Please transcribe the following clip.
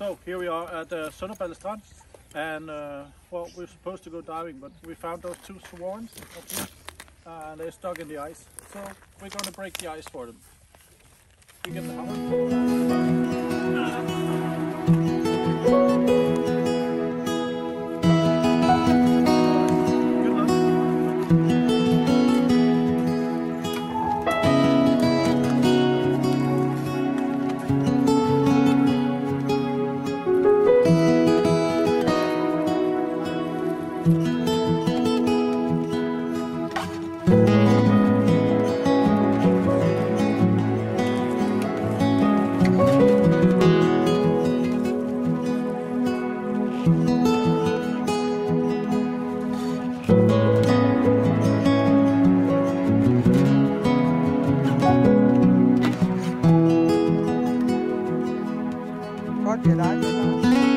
So here we are at Sønder Ballestrand, and well, we're supposed to go diving, but we found those two swans, and they're stuck in the ice. So we're going to break the ice for them. You get the hammer. What did I do?